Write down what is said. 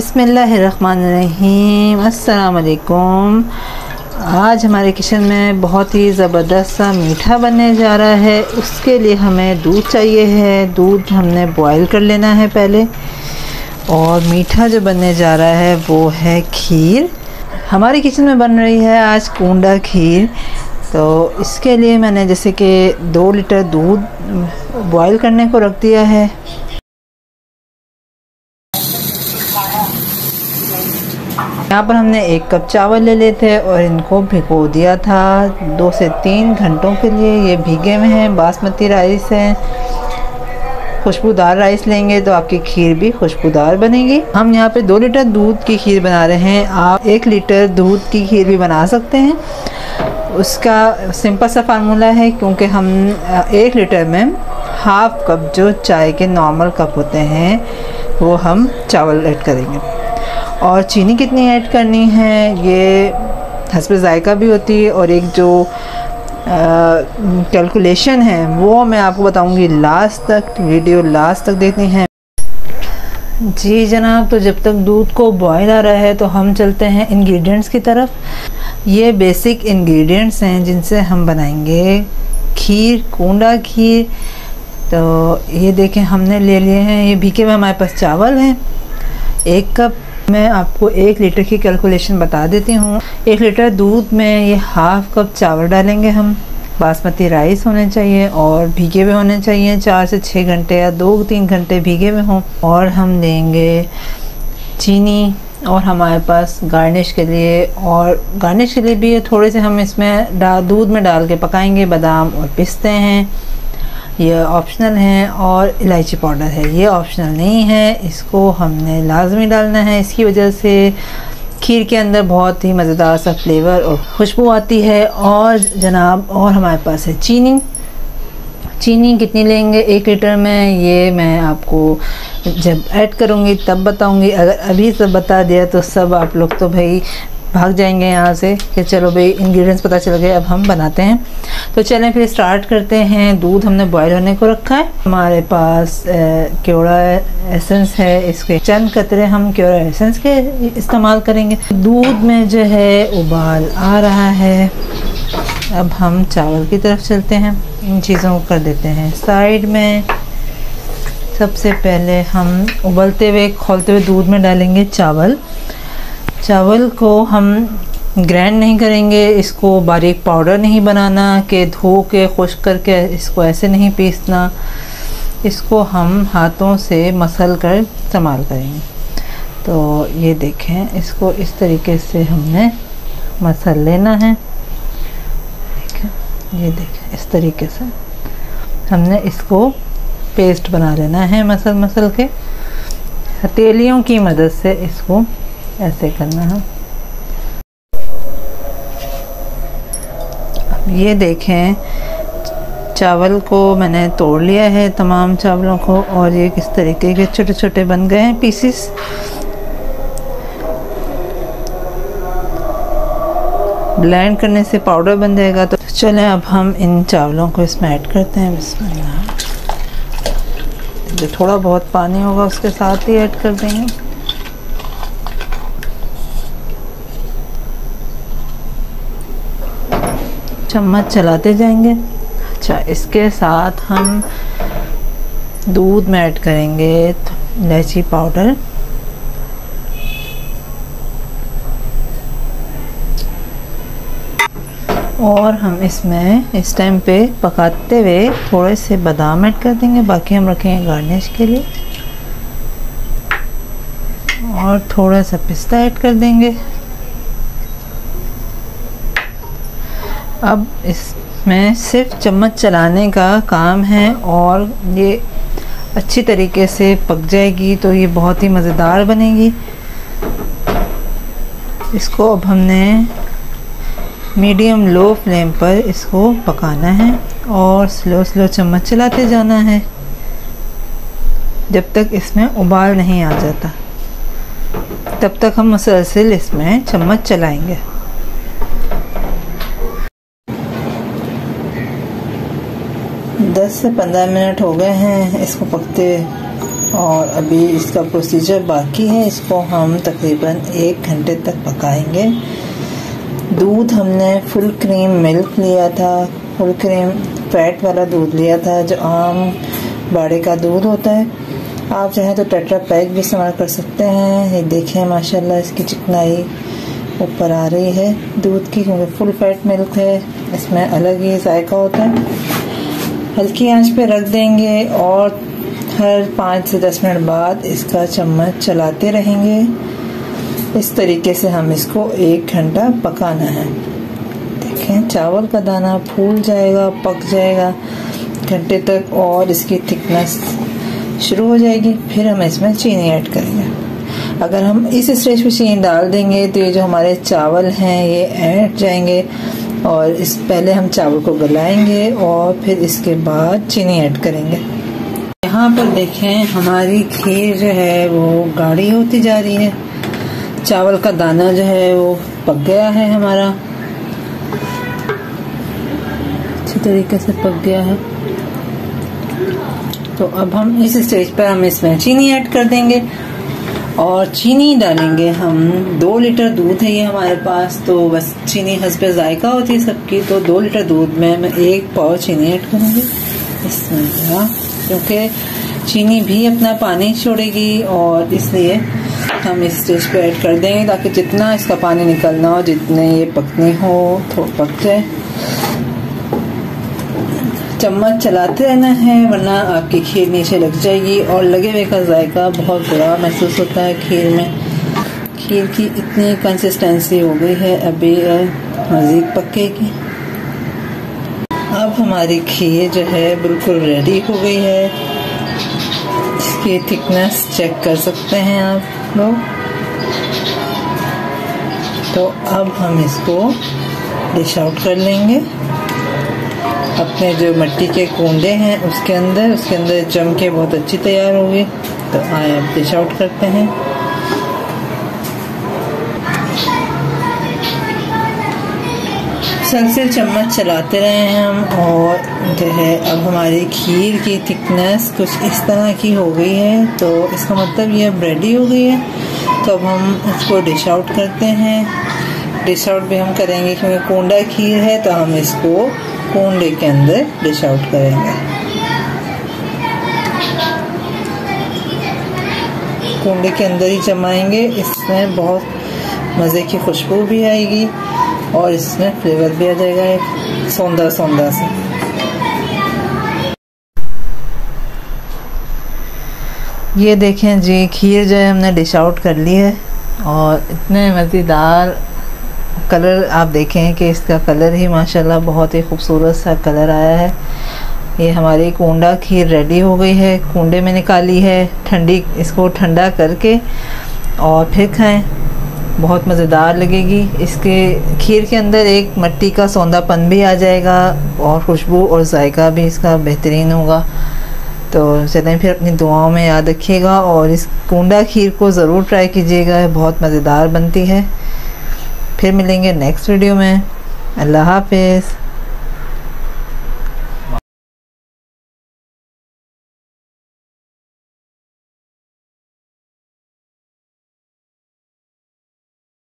बिस्मिल्लाहिर्रहमानिर्रहीम, अस्सलाम वालेकुम। आज हमारे किचन में बहुत ही ज़बरदस्त सा मीठा बनने जा रहा है। उसके लिए हमें दूध चाहिए है। दूध हमने बॉयल कर लेना है पहले। और मीठा जो बनने जा रहा है वो है खीर। हमारे किचन में बन रही है आज कुंडा खीर। तो इसके लिए मैंने जैसे कि 2 लीटर दूध बॉयल करने को रख दिया है। यहाँ पर हमने 1 कप चावल ले लिए थे और इनको भिगो दिया था 2 से 3 घंटों के लिए। ये भीगे हुए हैं, बासमती राइस है। खुशबूदार राइस लेंगे तो आपकी खीर भी खुशबूदार बनेगी। हम यहाँ पे 2 लीटर दूध की खीर बना रहे हैं। आप 1 लीटर दूध की खीर भी बना सकते हैं। उसका सिंपल सा फार्मूला है, क्योंकि हम 1 लीटर में 1/2 कप जो चाय के नॉर्मल कप होते हैं वो हम चावल ऐड करेंगे। और चीनी कितनी ऐड करनी है ये हस्ब जायका भी होती है। और एक जो कैलकुलेशन है वो मैं आपको बताऊंगी लास्ट तक। वीडियो लास्ट तक देखनी है। जी जनाब, तो जब तक दूध को बॉयल आ रहा है तो हम चलते हैं इंग्रेडिएंट्स की तरफ। ये बेसिक इंग्रेडिएंट्स हैं जिनसे हम बनाएंगे खीर, कुंडा खीर। तो ये देखें हमने ले लिए हैं। ये भीगे में हमारे पास चावल हैं 1 कप। मैं आपको 1 लीटर की कैलकुलेशन बता देती हूँ। 1 लीटर दूध में ये 1/2 कप चावल डालेंगे हम। बासमती राइस होने चाहिए और भीगे हुए होने चाहिए। 4 से 6 घंटे या 2-3 घंटे भीगे हुए हों। और हम लेंगे चीनी। और हमारे पास गार्निश के लिए, और गार्निश के लिए भी थोड़े से हम इसमें दूध में डाल के पकाएंगे बादाम और पिस्ते हैं, ये ऑप्शनल हैं। और इलायची पाउडर है, ये ऑप्शनल नहीं है, इसको हमने लाजमी डालना है। इसकी वजह से खीर के अंदर बहुत ही मज़ेदार सा फ्लेवर और खुशबू आती है। और जनाब, और हमारे पास है चीनी। चीनी कितनी लेंगे 1 लीटर में, ये मैं आपको जब ऐड करूँगी तब बताऊँगी। अगर अभी सब बता दिया तो सब आप लोग तो भाई भाग जाएंगे यहाँ से कि चलो भाई इंग्रेडिएंट्स पता चल गए, अब हम बनाते हैं। तो चलें फिर स्टार्ट करते हैं। दूध हमने बॉयल होने को रखा है। हमारे पास केवड़ा एसेंस है, इसके चंद कतरे हम केवड़ा एसेंस के इस्तेमाल करेंगे। दूध में जो है उबाल आ रहा है। अब हम चावल की तरफ चलते हैं। इन चीज़ों को कर देते हैं साइड में। सबसे पहले हम उबलते हुए खौलते हुए दूध में डालेंगे चावल। चावल को हम ग्राइंड नहीं करेंगे, इसको बारीक पाउडर नहीं बनाना कि धो के खुश्क करके इसको ऐसे नहीं पीसना। इसको हम हाथों से मसल कर इस्तेमाल करेंगे। तो ये देखें, इसको इस तरीके से हमने मसल लेना है। देखें, ये देखें, इस तरीके से हमने इसको पेस्ट बना लेना है। मसल मसल के हथेलियों की मदद से इसको ऐसे करना है। ये देखें, चावल को मैंने तोड़ लिया है तमाम चावलों को। और ये किस तरीके के छोटे छोटे बन गए हैं पीसेस। ब्लेंड करने से पाउडर बन जाएगा। तो चलें अब हम इन चावलों को इसमें ऐड करते हैं। बिस्मिल्लाह। जो थोड़ा बहुत पानी होगा उसके साथ ही ऐड कर देंगे। चम्मच चलाते जाएंगे। अच्छा, इसके साथ हम दूध में ऐड करेंगे इलायची पाउडर। और हम इसमें इस टाइम पे पकाते हुए थोड़े से बादाम ऐड कर देंगे, बाकी हम रखेंगे गार्निश के लिए। और थोड़ा सा पिस्ता ऐड कर देंगे। अब इसमें सिर्फ चम्मच चलाने का काम है और ये अच्छी तरीके से पक जाएगी। तो ये बहुत ही मज़ेदार बनेगी। इसको अब हमने मीडियम लो फ्लेम पर इसको पकाना है और स्लो स्लो चम्मच चलाते जाना है जब तक इसमें उबाल नहीं आ जाता। तब तक हम मुसलसल इसमें चम्मच चलाएंगे। दस से 15 मिनट हो गए हैं इसको पकते हुए। और अभी इसका प्रोसीजर बाकी है। इसको हम तकरीबन 1 घंटे तक पकाएंगे। दूध हमने फुल क्रीम मिल्क लिया था, फुल क्रीम फैट वाला दूध लिया था जो आम बाड़े का दूध होता है। आप चाहें तो टेट्रा पैक भी इस्तेमाल कर सकते हैं। ये देखें माशाल्लाह इसकी चिकनाई ऊपर आ रही है दूध की, क्योंकि फुल फैट मिल्क है, इसमें अलग ही जायका होता है। हल्की आंच पे रख देंगे और हर 5 से 10 मिनट बाद इसका चम्मच चलाते रहेंगे। इस तरीके से हम इसको 1 घंटा पकाना है। देखें चावल का दाना फूल जाएगा, पक जाएगा घंटे तक और इसकी थिकनेस शुरू हो जाएगी। फिर हम इसमें चीनी ऐड करेंगे। अगर हम इस स्टेज पे चीनी डाल देंगे तो ये जो हमारे चावल हैं ये ऐड जाएंगे। और इस पहले हम चावल को गलाएंगे और फिर इसके बाद चीनी ऐड करेंगे। यहाँ पर देखें हमारी खीर जो है वो गाढ़ी होती जा रही है। चावल का दाना जो है वो पक गया है, हमारा अच्छे तरीके से पक गया है। तो अब हम इस स्टेज पर हम इसमें चीनी ऐड कर देंगे और चीनी डालेंगे हम। 2 लीटर दूध है ये हमारे पास, तो बस चीनी हस्बे जायका होती है सबकी। तो 2 लीटर दूध में मैं 1 पाव चीनी ऐड करूँगी इसमें, क्योंकि चीनी भी अपना पानी छोड़ेगी और इसलिए हम इस स्टेज पे ऐड कर देंगे ताकि जितना इसका पानी निकलना हो, जितने ये पकनी हो थोड़ा पक जाए। चम्मच चलाते रहना है वरना आपकी खीर नीचे लग जाएगी और लगे हुए का जायका बहुत बुरा महसूस होता है खीर में। खीर की इतनी कंसिस्टेंसी हो गई है, अभी मज़ीद पकेगी। अब हमारी खीर जो है बिल्कुल रेडी हो गई है। इसकी थिकनेस चेक कर सकते हैं आप लोग। तो अब हम इसको डिश आउट कर लेंगे अपने जो मिट्टी के कूंडे हैं उसके अंदर जम के बहुत अच्छी तैयार होगी। तो आए अब डिश आउट करते हैं। सलसल चम्मच चलाते रहे हैं हम और जो है अब हमारी खीर की थिकनेस कुछ इस तरह की हो गई है। तो इसका मतलब ये अब रेडी हो गई है। तो अब हम इसको डिश आउट करते हैं। डिश आउट भी हम करेंगे क्योंकि कोंडा खीर है, तो हम इसको कोंडे के अंदर डिश आउट करेंगे। कोंडे के अंदर ही जमाएंगे, इसमें बहुत मज़े की खुशबू भी आएगी और इसमें फ्लेवर भी आ जाएगा एक सौंदा से। ये देखें जी खीर जो है हमने डिश आउट कर ली है और इतने मज़ेदार कलर आप देखें कि इसका कलर ही माशाल्लाह बहुत ही खूबसूरत सा कलर आया है। ये हमारी कोंडा खीर रेडी हो गई है। कोंडे में निकाली है, ठंडी इसको ठंडा करके और फिर खाएं, बहुत मज़ेदार लगेगी। इसके खीर के अंदर एक मिट्टी का सौंदापन भी आ जाएगा और खुशबू और जायका भी इसका बेहतरीन होगा। तो चलें फिर अपनी दुआओं में याद रखिएगा और इस कोंडा खीर को ज़रूर ट्राई कीजिएगा, बहुत मज़ेदार बनती है। फिर मिलेंगे नेक्स्ट वीडियो में। अल्लाह हाफ़िज़।